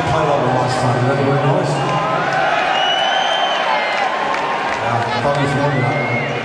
They played over last time. Did everybody notice? Yeah, probably familiar.